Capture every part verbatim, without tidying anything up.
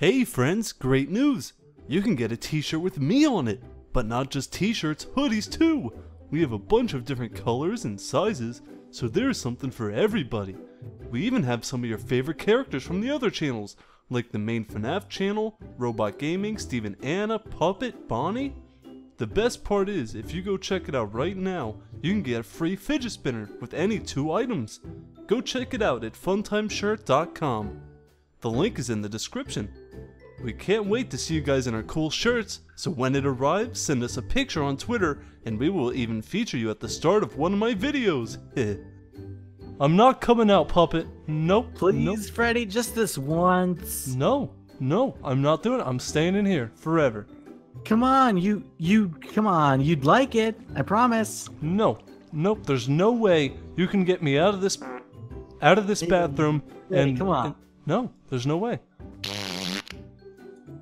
Hey friends, great news! You can get a t-shirt with me on it! But not just t-shirts, hoodies too! We have a bunch of different colors and sizes, so there's something for everybody! We even have some of your favorite characters from the other channels, like the main FNAF channel, Robot Gaming, Steve and Anna, Puppet, Bonnie. The best part is, if you go check it out right now, you can get a free fidget spinner with any two items! Go check it out at Funtime Shirt dot com. The link is in the description. We can't wait to see you guys in our cool shirts, so when it arrives, send us a picture on Twitter and we will even feature you at the start of one of my videos. I'm not coming out, Puppet. Nope. Please, nope. Freddy, just this once. No, no, I'm not doing it. I'm staying in here forever. Come on, you, you, come on. You'd like it, I promise. No, nope, there's no way you can get me out of this, out of this bathroom. Hey, and, come on. And, no, there's no way.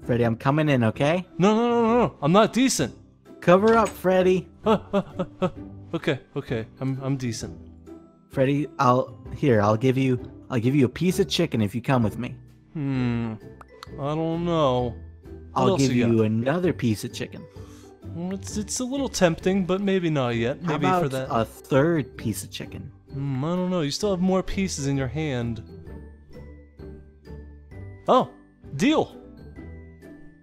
Freddy, I'm coming in, okay? No, no, no, no, no. I'm not decent. Cover up, Freddy. Uh, uh, uh, uh. Okay, okay. I'm I'm decent. Freddy, I'll here, I'll give you I'll give you a piece of chicken if you come with me. Hmm. I don't know. What I'll give you, you another piece of chicken. It's it's a little tempting, but maybe not yet. Maybe How about for that. A third piece of chicken. Mm, I don't know. You still have more pieces in your hand. Oh, deal.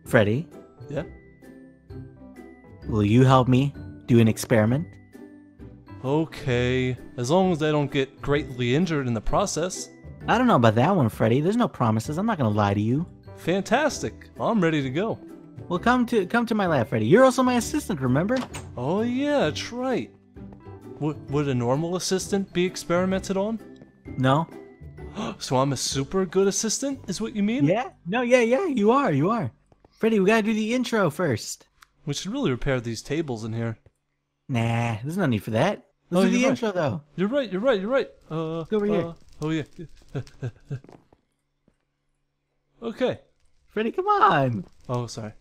Freddy? Yeah? Will you help me do an experiment? Okay, as long as I don't get greatly injured in the process. I don't know about that one, Freddy. There's no promises. I'm not gonna lie to you. Fantastic. I'm ready to go. Well, come to come to my lab, Freddy. You're also my assistant, remember? Oh yeah, that's right. Would would a normal assistant be experimented on? No. So I'm a super good assistant, is what you mean? Yeah, no, yeah, yeah, you are, you are. Freddy, we gotta do the intro first. We should really repair these tables in here. Nah, there's no need for that. Let's oh, do the right. intro, though. You're right, you're right, you're right. Uh, Let's go over uh, here. Oh, yeah. Okay. Freddy, come on. Oh, sorry.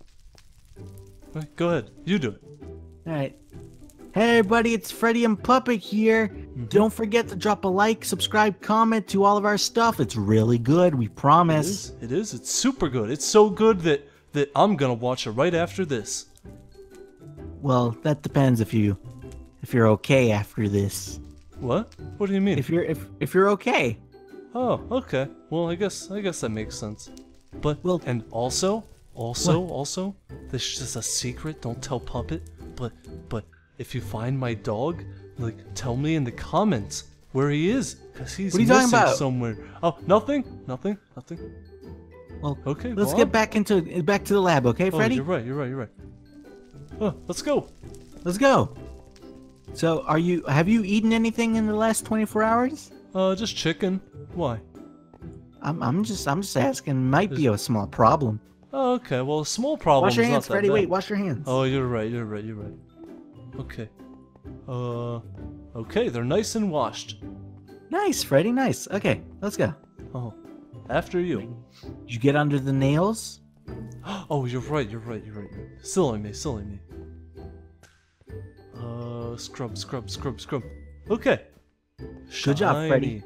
Right, go ahead, you do it. All right. Hey everybody, it's Freddy and Puppet here. Mm-hmm. Don't forget to drop a like, subscribe, comment to all of our stuff. It's really good, we promise. It is, it is. It's super good. It's so good that, that I'm gonna watch it right after this. Well, that depends if you if you're okay after this. What? What do you mean? If you're if if you're okay. Oh, okay. Well I guess I guess that makes sense. But well, and also, also, what? also, this is just a secret, don't tell Puppet, but but if you find my dog, like, tell me in the comments where he is, because he's missing somewhere. Oh, nothing, nothing, nothing. Well, okay, let's well, get back into back to the lab, okay, Freddy? Oh, you're right, you're right, you're right. Oh, let's go. Let's go. So, are you? Have you eaten anything in the last twenty-four hours? Uh, just chicken. Why? I'm I'm just I'm just asking. Might There's... be a small problem. Oh, okay. Well, a small problem. Wash your hands, Freddy. Wait, wash your hands. Oh, you're right, you're right, you're right. Okay. Uh, okay, they're nice and washed. Nice, Freddy, nice. Okay, let's go. Oh, after you. Did you get under the nails? Oh, you're right, you're right, you're right. Silly me, silly me. Uh, scrub, scrub, scrub, scrub. Okay. Shiny. Good job, Freddy.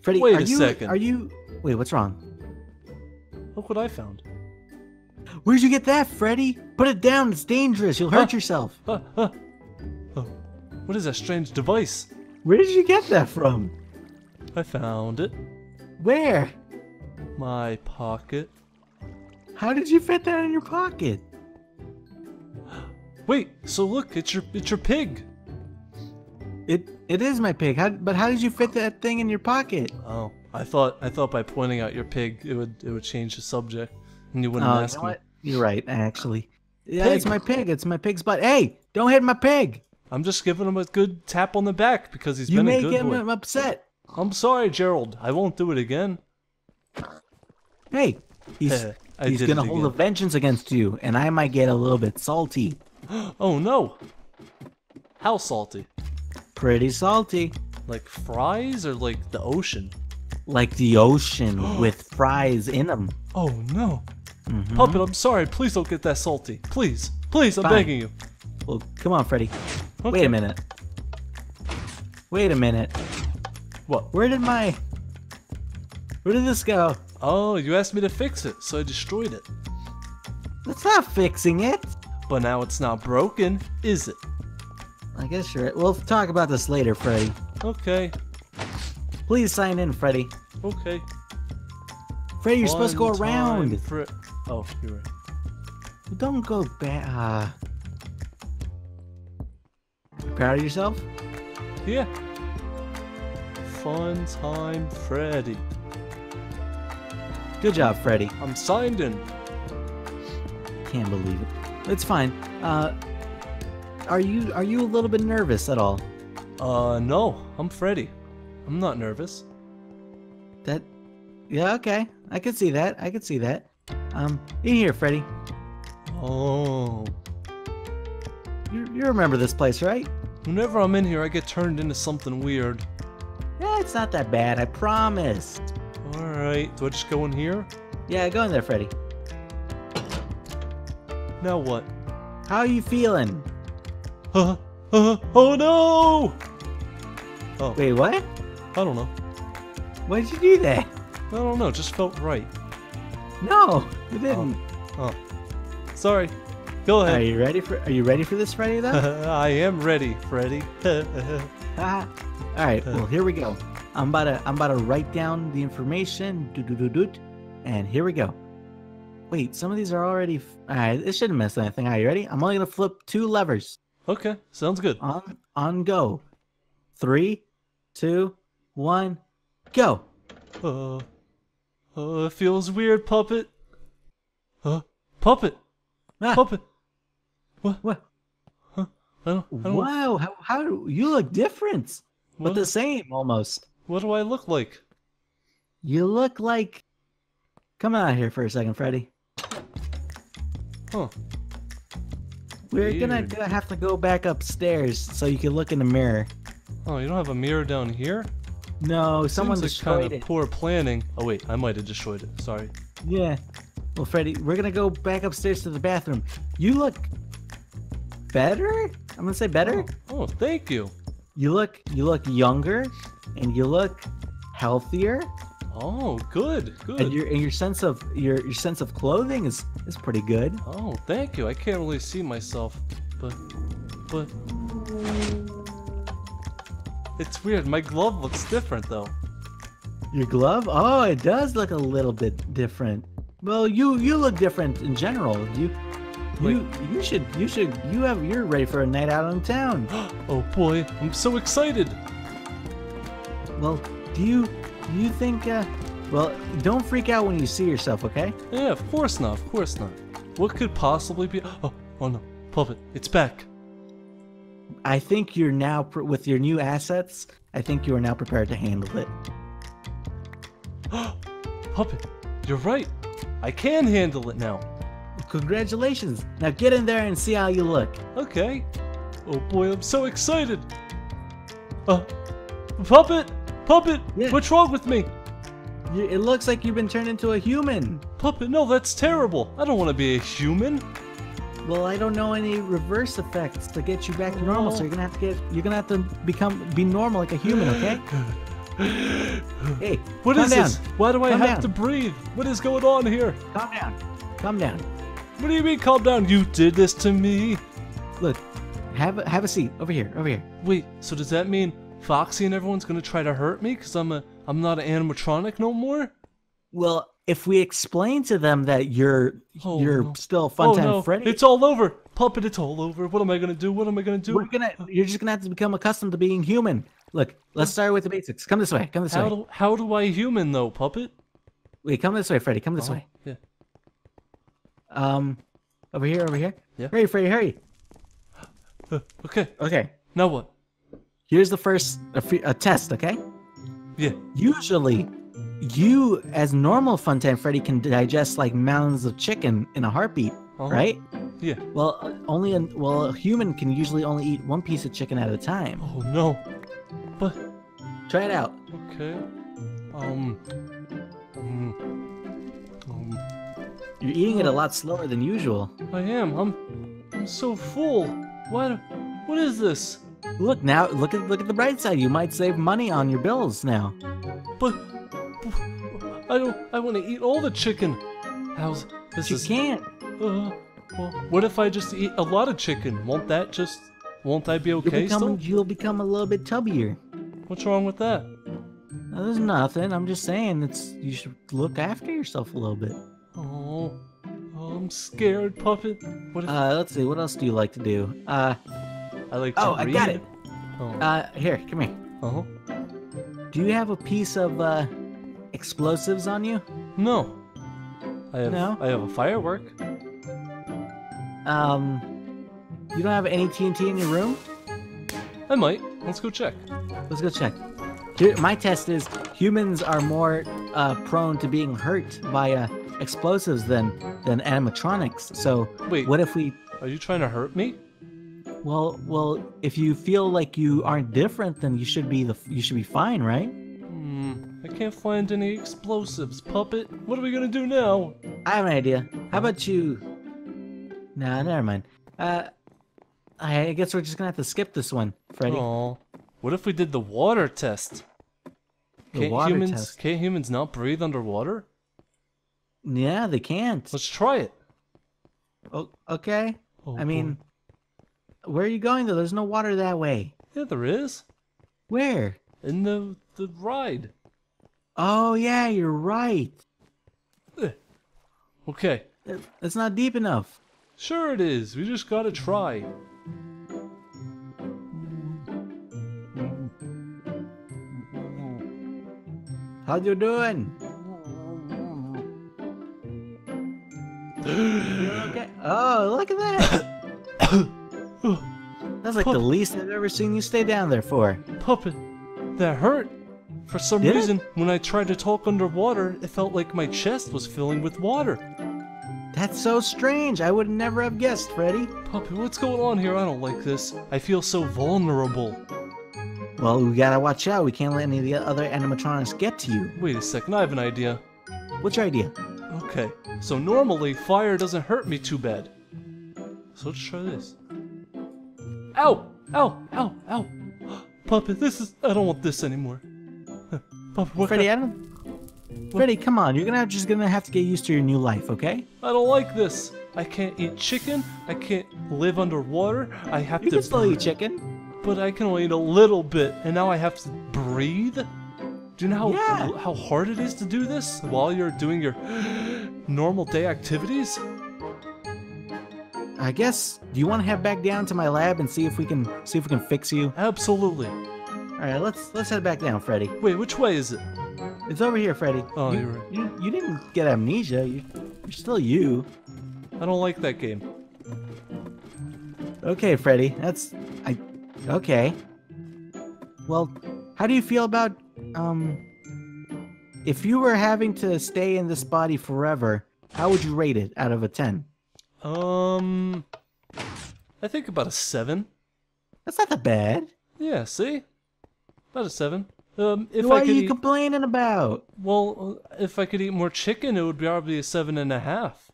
Freddy, wait are a you, second. Are you... Wait, what's wrong? Look what I found. Where'd you get that, Freddy? Put it down, it's dangerous, you'll hurt huh? yourself. Huh? Huh? Oh. What is that strange device? Where did you get that from? I found it. Where? My pocket. How did you fit that in your pocket? Wait, so look, it's your it's your pig. It it is my pig. How, but how did you fit that thing in your pocket? Oh, I thought I thought by pointing out your pig it would it would change the subject. And you wouldn't uh, ask you know me. What? You're right, actually. Yeah, pig. It's my pig. It's my pig's butt. Hey, don't hit my pig. I'm just giving him a good tap on the back because he's you been a good boy. You may get him upset. I'm sorry, Gerald. I won't do it again. Hey, he's, he's going to hold a vengeance against you, and I might get a little bit salty. Oh, no. How salty? Pretty salty. Like fries or like the ocean? Like the ocean with fries in them. Oh, no. Mm-hmm. Puppet, I'm sorry. Please don't get that salty. Please. Please, I'm Fine. begging you. Well, come on, Freddy. Okay. Wait a minute. Wait a minute. What? Where did my... Where did this go? Oh, you asked me to fix it, so I destroyed it. That's not fixing it. But now it's not broken, is it? I guess you're right. We'll talk about this later, Freddy. Okay. Please sign in, Freddy. Okay. Freddy, you're One supposed to go around. Fre oh, you're right. Don't go back. Uh... Proud of yourself? Yeah. Funtime Freddy. Good job, Freddy. I'm signed in. Can't believe it. It's fine. Uh, are you are you a little bit nervous at all? Uh, no. I'm Freddy. I'm not nervous. That, yeah, okay. I could see that. I could see that. Um, in here, Freddy. Oh. You you remember this place, right? Whenever I'm in here, I get turned into something weird. Yeah, it's not that bad. I promise. All right. Do I just go in here? Yeah, go in there, Freddy. Now what? How are you feeling? Uh, uh, oh no! Oh. Wait, what? I don't know. Why did you do that? I don't know. It just felt right. No, you didn't. Oh. Oh. Sorry. Go ahead. Are you ready for? Are you ready for this, Freddy? Though. I am ready, Freddy. All right. Well, here we go. I'm about to. I'm about to write down the information. Do do do do. And here we go. Wait, some of these are already... F all right, it shouldn't miss anything. Are you ready? I'm only going to flip two levers. Okay, sounds good. On, on go. Three, two, one, go. Uh, uh, it feels weird, puppet. Uh, puppet. Ah. Puppet. What? What? Huh? I don't, I don't wow, how, how do you look different, what? But the same almost. What do I look like? You look like... Come out here for a second, Freddy. Huh. We're Weird. gonna gonna have to go back upstairs so you can look in the mirror. Oh, you don't have a mirror down here? No, someone Seems destroyed like kind it. Of poor planning. Oh wait, I might have destroyed it. Sorry. Yeah. Well, Freddy, we're gonna go back upstairs to the bathroom. You look better. I'm gonna say better. Oh, oh thank you. You look you look younger, and you look healthier. Oh, good, good. And your and your sense of your your sense of clothing is is pretty good. Oh, thank you. I can't really see myself, but but it's weird. My glove looks different though. Your glove? Oh, it does look a little bit different. Well, you you look different in general. You Wait. you you should you should you have you're ready for a night out on town. Oh boy, I'm so excited. Well, do you? Do you think, uh, well, don't freak out when you see yourself, okay? Yeah, of course not, of course not. What could possibly be, oh, oh no, Puppet, it's back. I think you're now, with your new assets, I think you are now prepared to handle it. Puppet, you're right. I can handle it now. Congratulations. Now get in there and see how you look. Okay. Oh boy, I'm so excited. Uh, Puppet! Puppet, yeah. What's wrong with me? You, it looks like you've been turned into a human. Puppet, no, that's terrible. I don't want to be a human. Well, I don't know any reverse effects to get you back to normal, oh. so you're gonna have to get, you're gonna have to become be normal like a human, okay? Hey, what is down. this? Why do I calm have down. to breathe? What is going on here? Calm down. Calm down. What do you mean, calm down? You did this to me. Look, have a, have a seat over here, over here. Wait, so does that mean? Foxy and everyone's gonna try to hurt me because I'm a I'm not an animatronic no more. Well, if we explain to them that you're oh, you're no. still Funtime oh, no. Freddy, it's all over, Puppet. It's all over. What am I gonna do? What am I gonna do? We're gonna you're just gonna have to become accustomed to being human. Look, let's start with the basics. Come this way. Come this how way. Do, how do I human though, Puppet? Wait, come this way, Freddy. Come this oh, way. Yeah. Um, over here, over here. Yeah. Hurry, Freddy, hurry. Uh, okay. Okay. Now what? Here's the first a, a test, okay? Yeah. Usually, you, as normal Funtime Freddy, can digest like mounds of chicken in a heartbeat, uh-huh. right? Yeah. Well, only a, well, a human can usually only eat one piece of chicken at a time. Oh no! But try it out. Okay. Um. um, um You're eating it a lot slower than usual. I am. I'm. I'm so full. What? What is this? Look now. Look at look at the bright side. You might save money on your bills now. But, but I don't. I want to eat all the chicken. How's this? You is, can't. Uh, well, what if I just eat a lot of chicken? Won't that just? Won't I be okay? You'll become, still? You'll become a little bit tubbier. What's wrong with that? No, there's nothing. I'm just saying it's you should look after yourself a little bit. Oh, oh I'm scared, puppet. What if, uh, let's see. What else do you like to do? Uh, I like to. Oh, read. I got it. Oh. Uh, here, come here. Uh-huh. Do you have a piece of uh, explosives on you? No. I have. No? I have a firework. Um, you don't have any T N T in your room? I might. Let's go check. Let's go check. Here, my test is humans are more uh, prone to being hurt by uh, explosives than than animatronics. So wait, what if we? Are you trying to hurt me? Well, well, if you feel like you aren't different, then you should be the you should be fine, right? Hmm. I can't find any explosives, puppet. What are we gonna do now? I have an idea. How about you? Nah, never mind. Uh, I guess we're just gonna have to skip this one, Freddy. Aww. What if we did the water test? The can't water humans, test. Can't humans not breathe underwater? Yeah, they can't. Let's try it. Oh, okay. Oh, I mean, boy. Where are you going though? There's no water that way. Yeah, there is. Where? In the the ride. Oh yeah, you're right. Okay. It's not deep enough. Sure it is. We just gotta try. How you doing? Okay. Oh, look at that! That's like Puppet. The least I've ever seen you stay down there for. Puppet, that hurt. For some Did reason, it? When I tried to talk underwater, it felt like my chest was filling with water. That's so strange. I would never have guessed, Freddy. Puppet, what's going on here? I don't like this. I feel so vulnerable. Well, we gotta watch out. We can't let any of the other animatronics get to you. Wait a second, I have an idea. What's your idea? Okay, so normally fire doesn't hurt me too bad. So let's try this. Ow! Ow! Ow! Ow! Puppet, this is... I don't want this anymore. Puppet, what Freddy, I don't... Freddy, come on. You're gonna just gonna have to get used to your new life, okay? I don't like this. I can't eat chicken. I can't live underwater. I have you to... You can still eat chicken. But I can only eat a little bit, and now I have to breathe? Do you know how, yeah. how hard it is to do this while you're doing your normal day activities? I guess, do you want to head back down to my lab and see if we can see if we can fix you? Absolutely. Alright, let's let's head back down, Freddy. Wait, which way is it? It's over here, Freddy. Oh, you, you're right. You, you didn't get amnesia. You, you're still you. I don't like that game. Okay, Freddy. That's... I. Okay. Well, how do you feel about, um... if you were having to stay in this body forever, how would you rate it out of a ten? Um... I think about a seven. That's not that bad. Yeah, see? About a seven. Um, if what I could are you eat... complaining about? Well, if I could eat more chicken, it would be probably a seven and a half.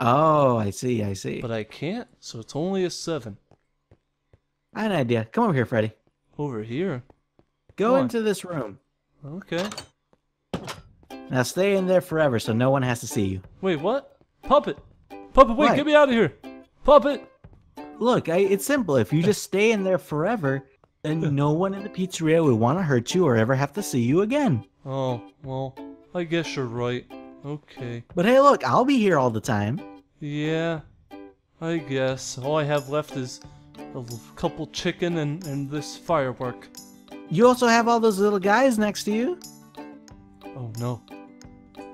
Oh, I see, I see. But I can't, so it's only a seven. I had an idea. Come over here, Freddy. Over here? Go into this room. Okay. Now stay in there forever so no one has to see you. Wait, what? Puppet! Puppet, wait, what? Get me out of here! Puppet! Look, I, it's simple. If you just stay in there forever, then no one in the pizzeria would want to hurt you or ever have to see you again. Oh, well, I guess you're right. Okay. But hey, look, I'll be here all the time. Yeah, I guess. All I have left is... a couple chicken and, and this firework. You also have all those little guys next to you? Oh no.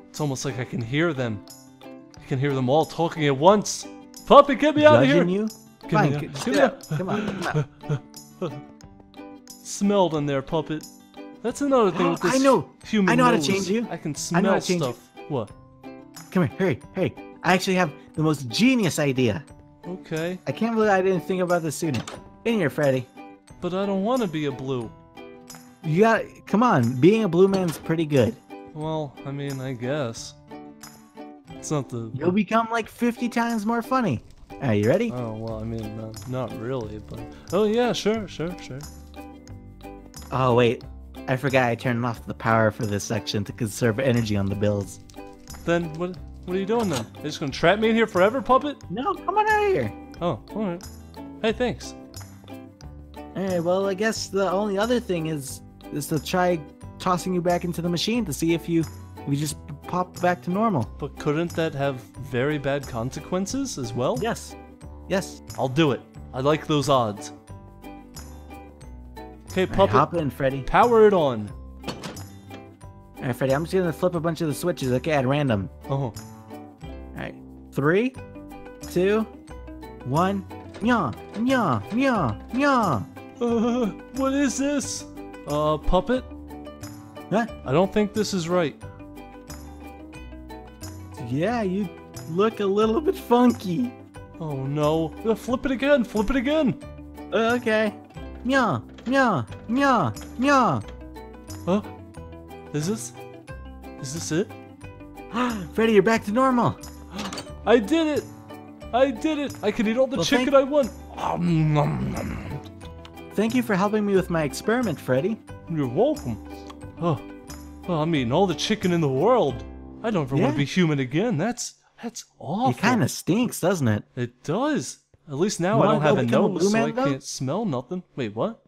It's almost like I can hear them. I can hear them all talking at once. Puppy, get me out of here! You? Fine, me out. Get out. Come on, come on. Smelled in there, puppet. That's another thing with this I know. human I know how nose. to change you. I can smell I stuff. You. What? Come here, hurry, hurry. I actually have the most genius idea. Okay. I can't believe I didn't think about this sooner. In here, Freddy. But I don't want to be a blue. You got. Come on, being a blue man's pretty good. Well, I mean, I guess. It's not the. You'll become like fifty times more funny. Are you ready? Oh well, I mean, uh, not really, but. Oh yeah, sure, sure, sure. Oh wait, I forgot I turned off the power for this section to conserve energy on the bills. Then what? What are you doing then? You're just gonna trap me in here forever, puppet? No, come on out of here. Oh, all right. Hey, thanks. All right. Well, I guess the only other thing is is to try tossing you back into the machine to see if you if you just pop back to normal. But couldn't that have very bad consequences as well? Yes. Yes. I'll do it. I like those odds. Okay, puppet. All right, hop in, Freddy. Power it on. All right, Freddy. I'm just gonna flip a bunch of the switches. Okay, at random. Oh. Alright, three, two, one, meow, meow, meow, meow. Uh, what is this? Uh, puppet? Huh? I don't think this is right. Yeah, you look a little bit funky. Oh no. Uh, flip it again, flip it again. Uh, okay. Meow, meow, meow, meow. Huh? Is this? Is this it? Freddy, you're back to normal. I did it! I did it! I can eat all the well, chicken I want! Um, nom, nom. Thank you for helping me with my experiment, Freddy. You're welcome. Oh, well, I'm eating all the chicken in the world. I don't ever yeah. want to be human again. That's that's awful. It kind of stinks, doesn't it? It does. At least now you I don't have a nose, a so man, I though? can't smell nothing. Wait, what?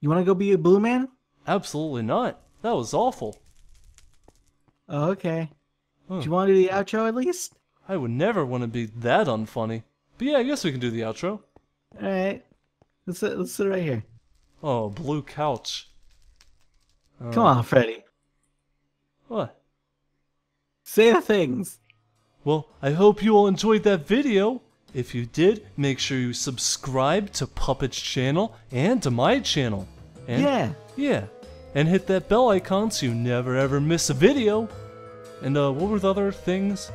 You want to go be a blue man? Absolutely not. That was awful. Oh, okay. Huh. Do you want to do the outro at least? I would never want to be that unfunny. But yeah, I guess we can do the outro. Alright. Let's, let's sit right here. Oh, blue couch. Uh, Come on, Freddy. What? Say the things. Well, I hope you all enjoyed that video. If you did, make sure you subscribe to Puppet's channel and to my channel. And, yeah. Yeah. And hit that bell icon so you never ever miss a video. And uh, what were the other things?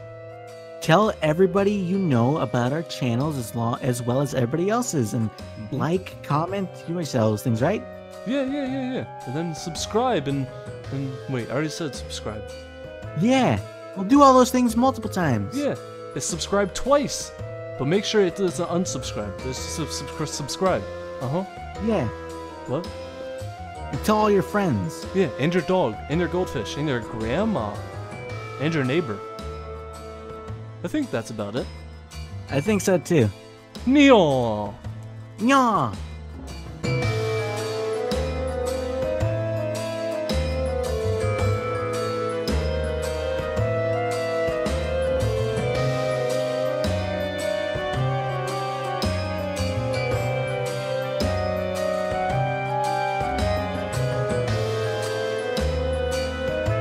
Tell everybody you know about our channels as long as well as everybody else's, and like, comment, you know, those things, right? Yeah, yeah, yeah, yeah. And then subscribe and and wait, I already said subscribe. Yeah, we'll do all those things multiple times. Yeah, it's subscribe twice, but make sure it doesn't unsubscribe. It's sub sub subscribe. Uh huh. Yeah. What? And tell all your friends. Yeah, and your dog, and your goldfish, and your grandma. And your neighbor. I think that's about it. I think so too. Meow. Meow.